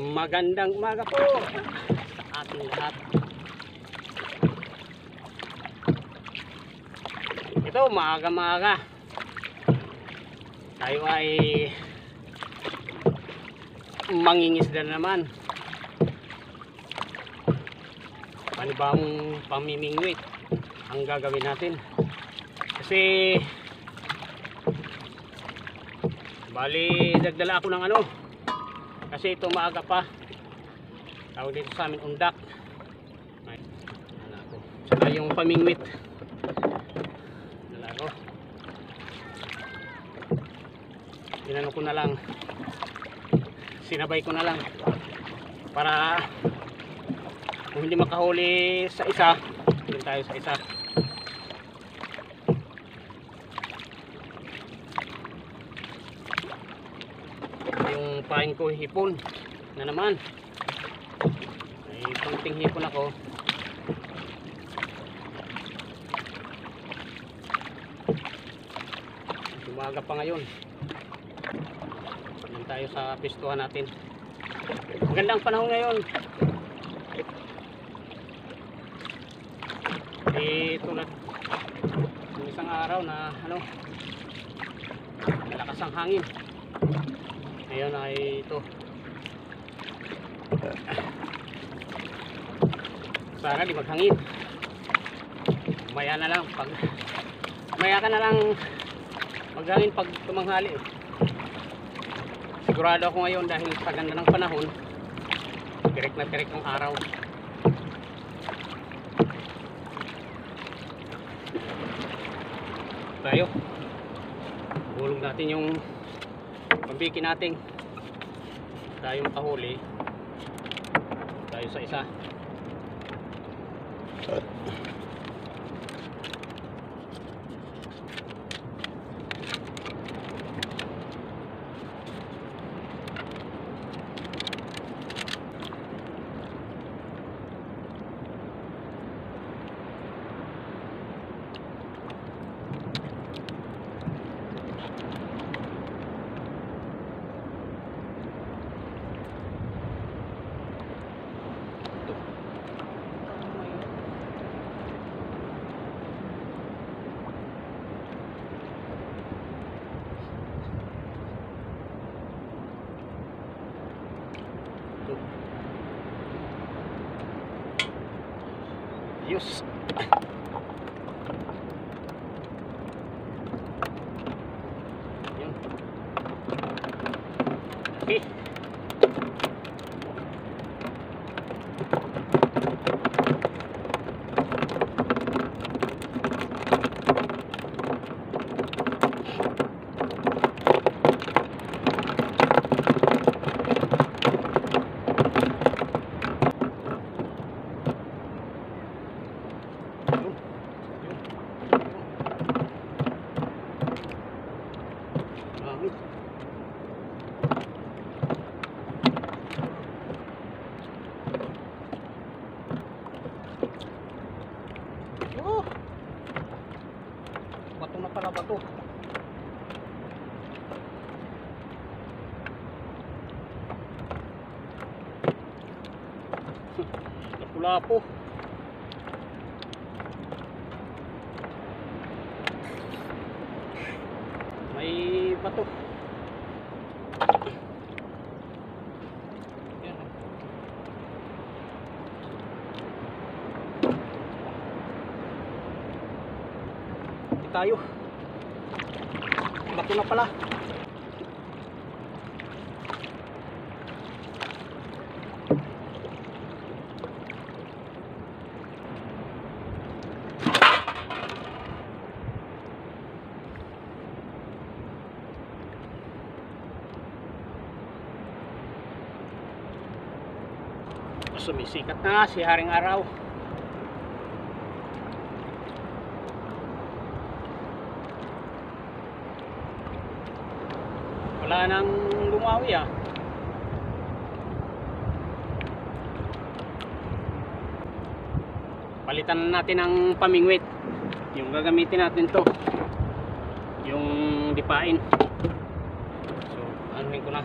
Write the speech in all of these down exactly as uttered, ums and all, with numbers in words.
Magandang umaga po sa ating lahat. Ito, maaga-maaga tayo ay mangingisda naman. Panibang pamimingwit ang gagawin natin. Kasi bali nagdala ako ng ano, kasi ito maaga pa, tawag dito sa amin undak. Ay, dala ko. Saka yung pamingwit dala ko, inano ko na lang, sinabay ko na lang para kung hindi makahuli sa isa, yun tayo sa isa. Pain ko hipon na naman, may kunting hipon ako. Umaga pa ngayon, yan tayo sa pistuhan natin. Magandang panahon ngayon. Eh tulad isang araw na ano, malakas ang hangin. Ngayon ay ito. Sana di maghangin. Maya na lang pag maya ka na lang maghangin pag tumanghali. Sigurado ako ngayon dahil sa ganda ng panahon, direct na direct ng araw. Tayo. Bulog natin yung pambiki natin, tayong kahuli tayo sa isa. Ayos. Ayun. Okay. Lapu-lapu. May bato. Di tayo. Bato na pala. Sumisikat na si Haring Araw. Wala nang lumawi ah. Palitan natin ang pamingwit. Yung gagamitin natin to, yung dipain. So, anuhin ko na.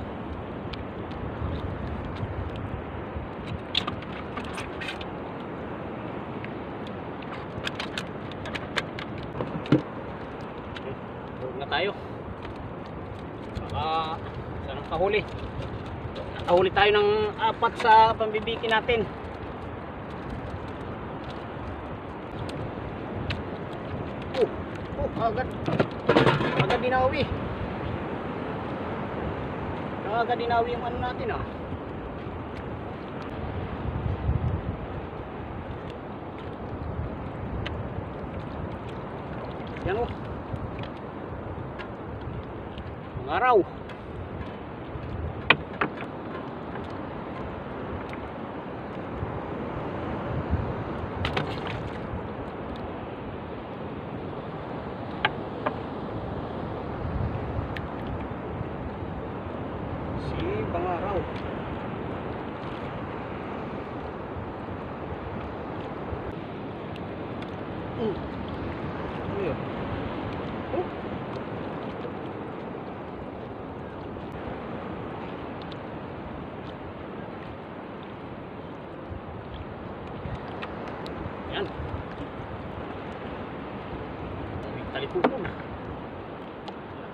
ah, saan ang kahuli? Nakahuli tayo ng apat sa pambibiki natin. Oh, oh, agad agad dinawi agad dinawi yung ano natin, ah. Yan, oh. Ngaraw. Si Bangaraw. Mm. Yeah. Taliputong.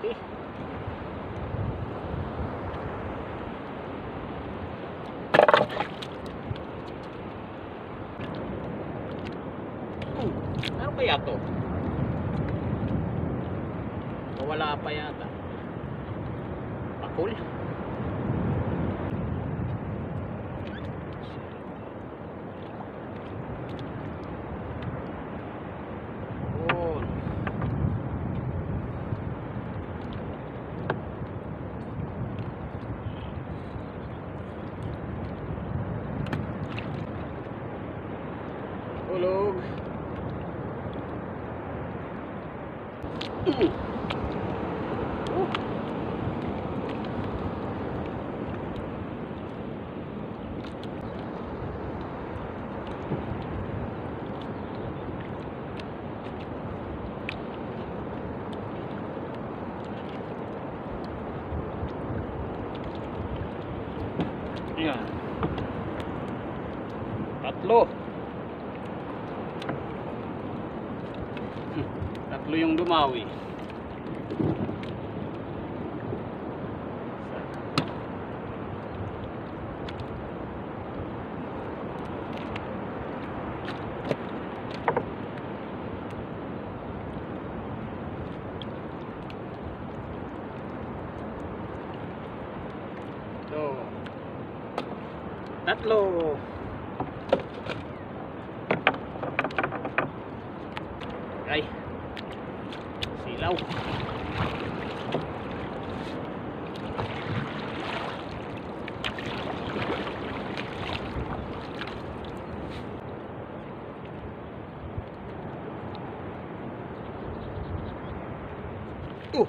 Okay. Hmm. Ano kaya to? Wala pa yata. Pakul. Tulog. Oh. Yeah. Tatlo. Tatlo yung dumawi. So, tatlo. Ay. Silaw. Oh.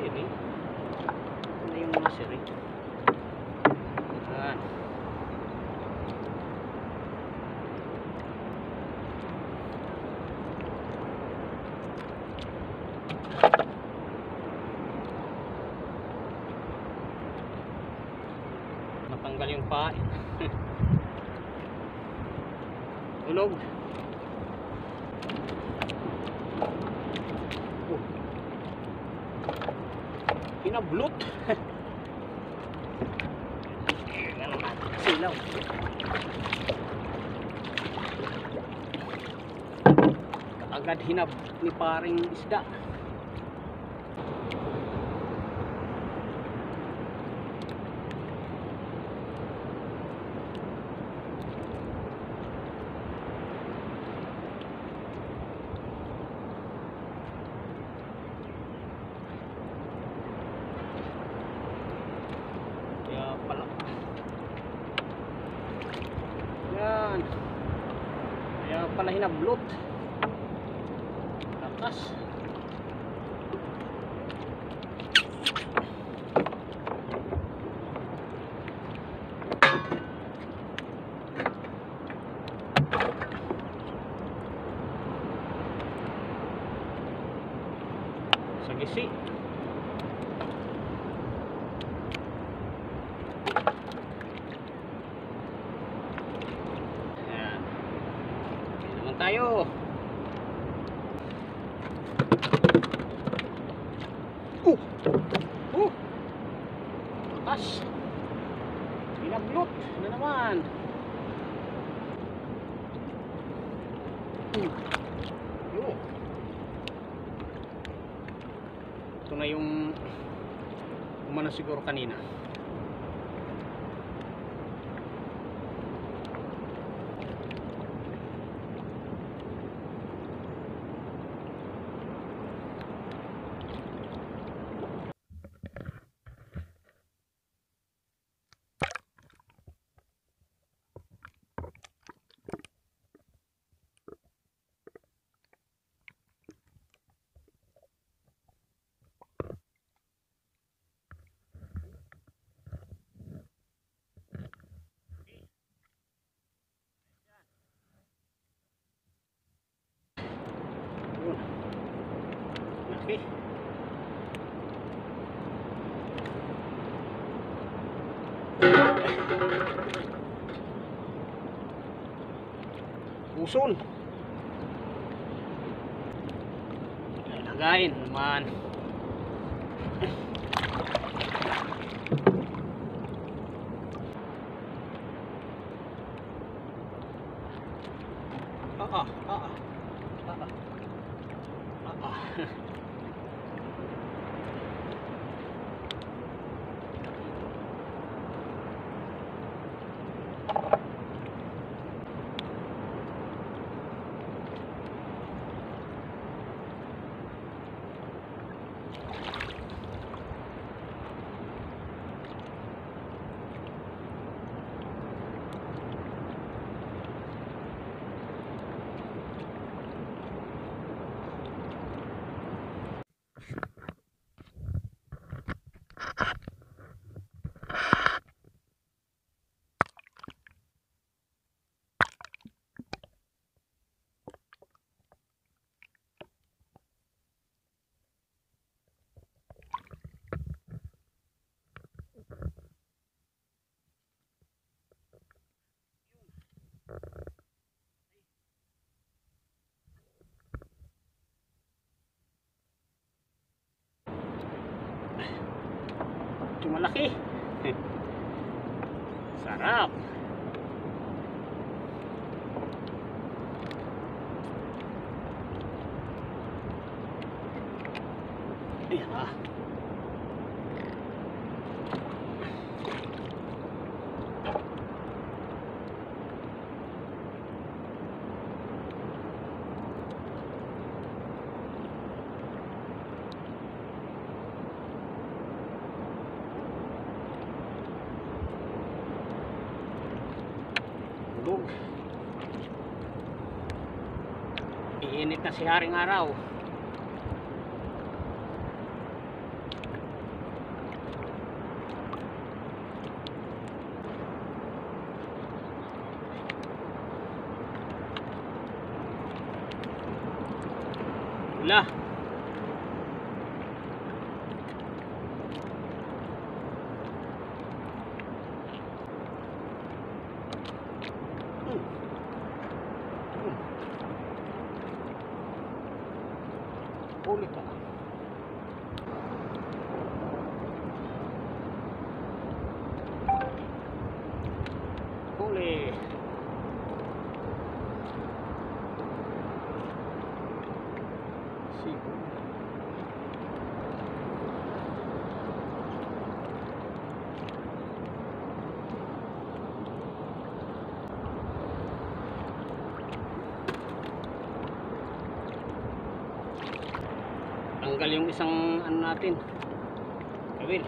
Siri. Ano yung mga siri? Ah. Matanggal yung paa. Tulog. Pinablot. Silaw. Agad hinab ni paring isda. Kaya pala hinablot. Lakas. sa gisi. Ayan. Okay naman tayo. Uh! Uh! Atas! Binablot na naman. Uh! Uh! Ito na yung umano siguro kanina. Okay. Uson. Lagayin naman. Ah ah ah ah. Ah ah. Ah ah. Malaki. Sarap. Ayan ha. Iinit na si Haring Araw. Wala. Ulit pa. Huli. Sigo. Tanggal yung isang ano natin, kawil.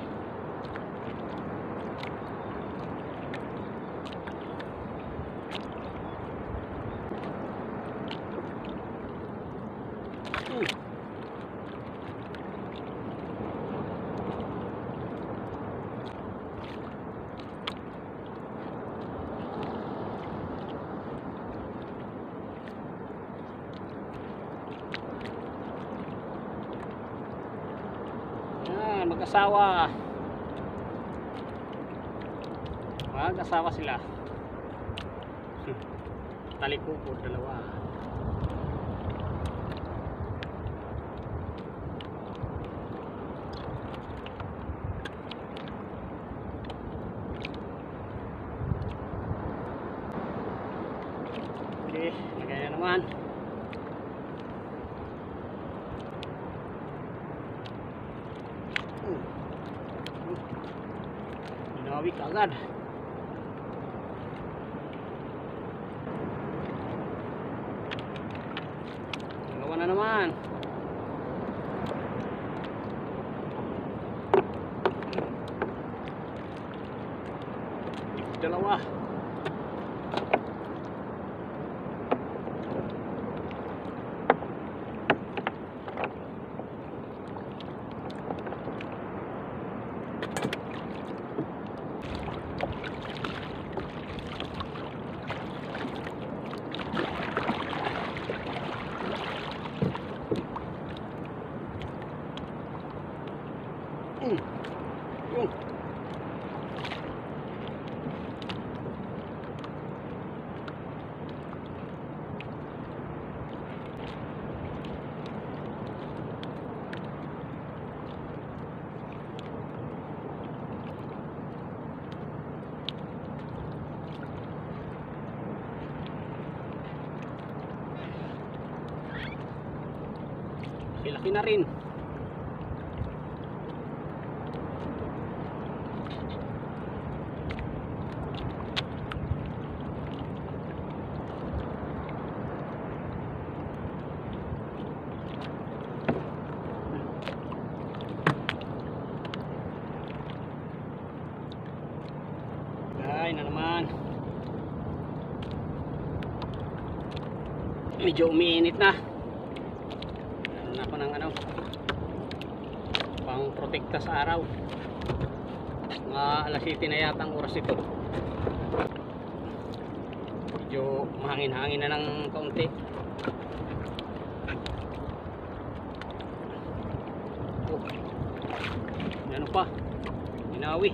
yan, mag-asawa. Mag-asawa sila. Taliko po, dalawa. Okay, lagay na naman. Dinawik agad. Ano naman? Dalawa. Laki na rin. Ay, na naman. Medyo umiinit na. Ako ng ano pang protekta sa araw, mga alas siyete na yata ang oras ito. Medyo mahangin-hangin na ng kaunti. Oh, ano pa, ginawi.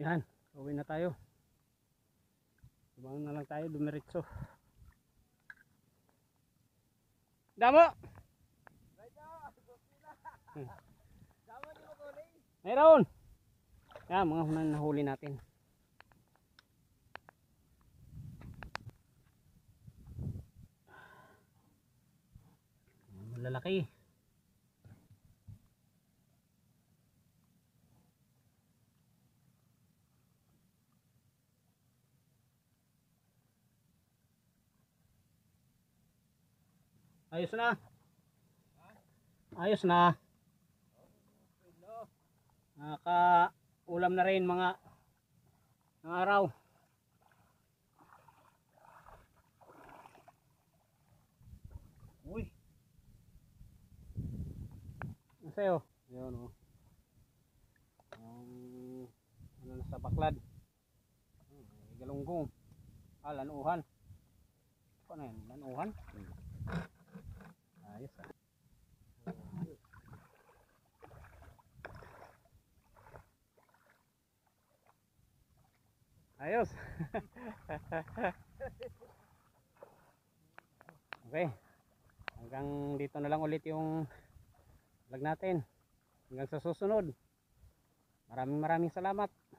Yan, uwi na tayo. Tumangon na lang tayo, dumiretso. Damo! Mayroon! Yan, mga hunan na huli natin. Malalaki. Ayos na. Ayos na. Nakaulam na rin mga ng araw. Uy. Nasa'yo? Ayan o. Um, ano na sa baklad? Galunggong. Ah, lanuhan. Ano yan? Lanuhan? Ayos ah. Ayos. Okay. Hanggang dito na lang ulit yung vlog natin. Hanggang sa susunod. Maraming maraming salamat.